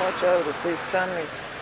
Watch out, it's these families.